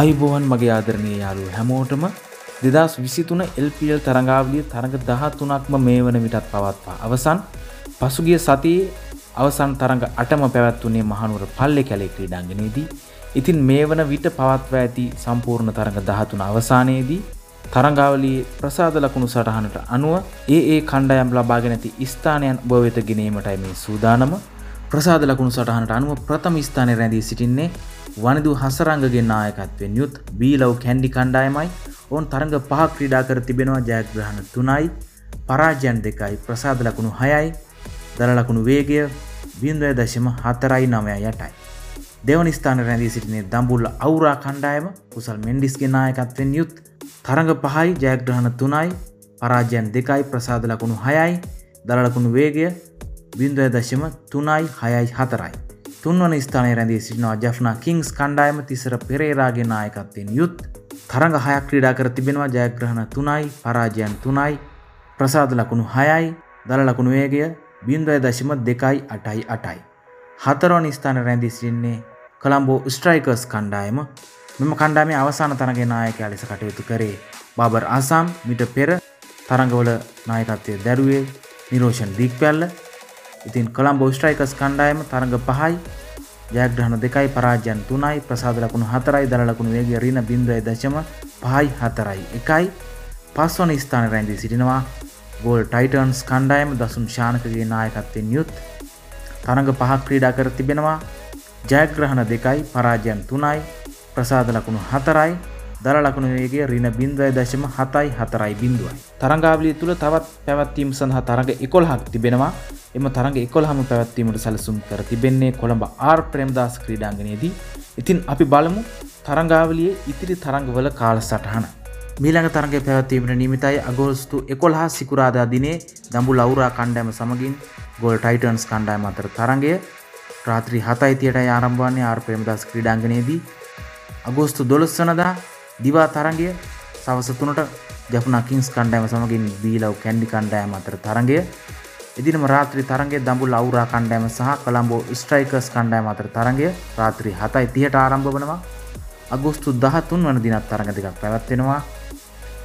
අයිබෝවන් මගේ ආදරණීය යාළුවෝ හැමෝටම 2023 LPL තරඟාවලියේ තරඟ 13ක්ම මේ වන විටත් පවත්වා අවසන් පසුගිය සතියේ අවසන් තරඟ 8ම පැවැත්වුණේ මහනුවර පල්ලේ කැලේ ක්‍රීඩාංගණයේදී. ඉතින් මේ වන විට පවත්වා ඇති සම්පූර්ණ තරඟ 13 අවසානයේදී තරඟාවලියේ ප්‍රසාද ලකුණු සටහනට අනුව ඒ කණ්ඩායම් ලබාගෙන ඇති ස්ථානයන් ඔබ වෙත ගෙනීමටයි මේ සූදානම. ප්‍රසාද ලකුණු සටහනට අනුව ප්‍රථම ස්ථානයේ රැඳී සිටින්නේ වනිදු හසරංගගේ නායකත්වයෙන් යුත් බීලව් කැන්ඩි කණ්ඩායමයි. ඔවුන් තරඟ 5 ක්‍රීඩා කර තිබෙනවා. ජයග්‍රහණ 3යි, පරාජයන් 2යි, ප්‍රසාද ලකුණු 6යි, දල ලකුණු වේගය 0.49යි 8යි. දෙවනි ස්ථානයේ රැඳී සිටින්නේ දඹුල්ලා අවුරා කණ්ඩායම කුසල් මෙන්ඩිස්ගේ නායකත්වයෙන් යුත් තරඟ 5යි, ජයග්‍රහණ 3යි, පරාජයන් 2යි, ප්‍රසාද ලකුණු 6යි, දල ලකුණු වේගය 0.3යි 6යි 4යි. තුන්වන ස්ථානයේ රැඳී සිටිනවා ජැෆ්නා කිංග්ස් කණ්ඩායම තිසර පෙරේරාගේ නායකත්වයෙන් යුත් තරඟ 6ක් ක්‍රීඩා කර තිබෙනවා. ජයග්‍රහණ 3යි, පරාජයන් 3යි, ප්‍රසාද ලකුණු 6යි, දල ලකුණු වේගය 0.228යි 8යි. හතරවන ස්ථානයේ රැඳී සිටින්නේ කොලම්බෝ ස්ට්‍රයිකර්ස් කණ්ඩායම. මෙම කණ්ඩායමේ අවසාන තරඟේ නායකයා ලෙස කටයුතු කරේ බාබර් ආසම්. මිට පෙර තරඟවල නායකත්වය දැරුවේ නිරෝෂන් දීප්පැල්ල. ඉතින් කොලම්බෝ ස්ට්‍රයිකර්ස් කණ්ඩායම තරඟ 5යි, ජයග්‍රහණ 2යි, පරාජයන් 3යි, ප්‍රසාද ලකුණු 4යි, දල ලකුණු වේගය ඍණ 0.544යි 1යි. පස්වන ස්ථානයේ රැඳී සිටිනවා ගෝල් ටයිටන්ස් කණ්ඩායම දසුන් ශානකගේ නායකත්වයෙන් යුත් තරඟ 5ක් ක්‍රීඩා කර තිබෙනවා. ජයග්‍රහණ 2යි, පරාජයන් 3යි, ප්‍රසාද ලකුණු 4යි, දල ලකුණු වේගය ඍණ 0.744යි. තරඟාවලිය තුල තවත් පැවැත්වීම් සඳහා තරඟ 11ක් තිබෙනවා. එම තරඟ 11ම පැවැත්වීමට සැලසුම් කර තිබෙන්නේ කොළඹ ආර් ප්‍රේමදාස ක්‍රීඩාංගණයේදී. ඉතින් අපි බලමු තරඟාවලියේ ඉතිරි තරඟවල කාලසටහන. මීළඟ තරඟයේ පැවැත්වීමට නියමිතයි අගෝස්තු 11 සිකුරාදා දිනේ දඹුල්ලා අවුරා කණ්ඩායම සමගින් ගෝල් ටයිටන්ස් කණ්ඩායම අතර තරඟය රාත්‍රී 7:30ට ආරම්භ වන්නේ ආර් ප්‍රේමදාස ක්‍රීඩාංගණයේදී. අගෝස්තු 12 වෙනිදා දිවා තරඟය සවස 3ට ජැෆ්නා කිංග්ස් කණ්ඩායම සමගින් බීලව් කැන්ඩි කණ්ඩායම අතර තරඟය. එදිනම රාත්‍රී තරඟයේ දඹුල්ලා අවුරා කණ්ඩායම සහ කොලම්බෝ ස්ට්‍රයිකර්ස් කණ්ඩායම අතර තරඟය රාත්‍රී 7:30ට ආරම්භ වනවා. අගෝස්තු 13 වන දිනත් තරඟ දෙකක් පැවැත්වෙනවා.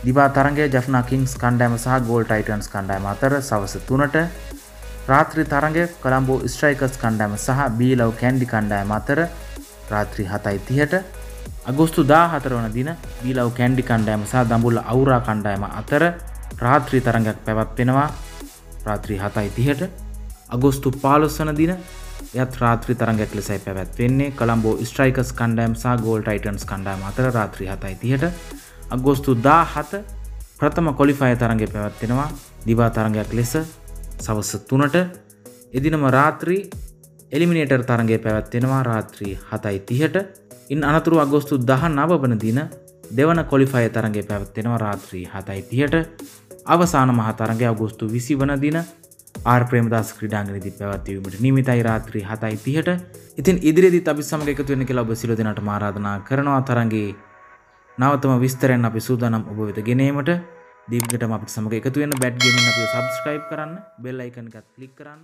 දිවා තරඟයේ ජැෆ්නා කිංග්ස් කණ්ඩායම සහ ගෝල් ටයිටන්ස් කණ්ඩායම අතර සවස 3ට, රාත්‍රී තරඟයේ කොලම්බෝ ස්ට්‍රයිකර්ස් කණ්ඩායම සහ බීලව් කැන්ඩි කණ්ඩායම අතර රාත්‍රී 7:30ට, අගෝස්තු 14 වන දින බීලව් කැන්ඩි කණ්ඩායම සහ දඹුල්ලා අවුරා කණ්ඩායම අතර රාත්‍රී තරඟයක් පැවැත්වෙනවා රාත්‍රී 7:30ට. අගෝස්තු 15 වන දින එයත් රාත්‍රී තරඟයක් ලෙසයි පැවැත්වෙන්නේ කොලම්බෝ ස්ට්‍රයිකර්ස් කණ්ඩායම සහ ගෝල් ටයිටන්ස් කණ්ඩායම අතර රාත්‍රී 7:30ට. අගෝස්තු 17 ප්‍රථම ක්වොලිෆයර් තරඟය පැවැත්වෙනවා දිවා තරඟයක් ලෙස සවස් 3ට. එදිනම රාත්‍රී එලිමිනේටර් තරඟය පැවැත්වෙනවා රාත්‍රී 7:30ට. ඉන් අනතුරුව අගෝස්තු 19 වන දින දෙවන ක්වොලිෆයර් තරඟය පැවැත්වෙනවා රාත්‍රී 7:30ට. අවසාන මහ තරඟය අගෝස්තු 20 වන දින ආර් ප්‍රේමදාස ක්‍රීඩාංගණයේදී පැවැත්වීමට නියමිතයි රාත්‍රී 7:30ට. ඉතින් ඉදිරියේදීත් අපි සමග එකතු වෙන්න කියලා ඔබ සියලු දෙනාටම ආරාධනා කරනවා. තරඟේ නවතම විස්තරයන් අපි සූදානම් ඔබ වෙත ගෙන ඒමට. දීර්ඝටම අපිට සමග එකතු වෙන්න, බැට් ගේමින් අපිව subscribe කරන්න, bell icon එකත් click කරන්න.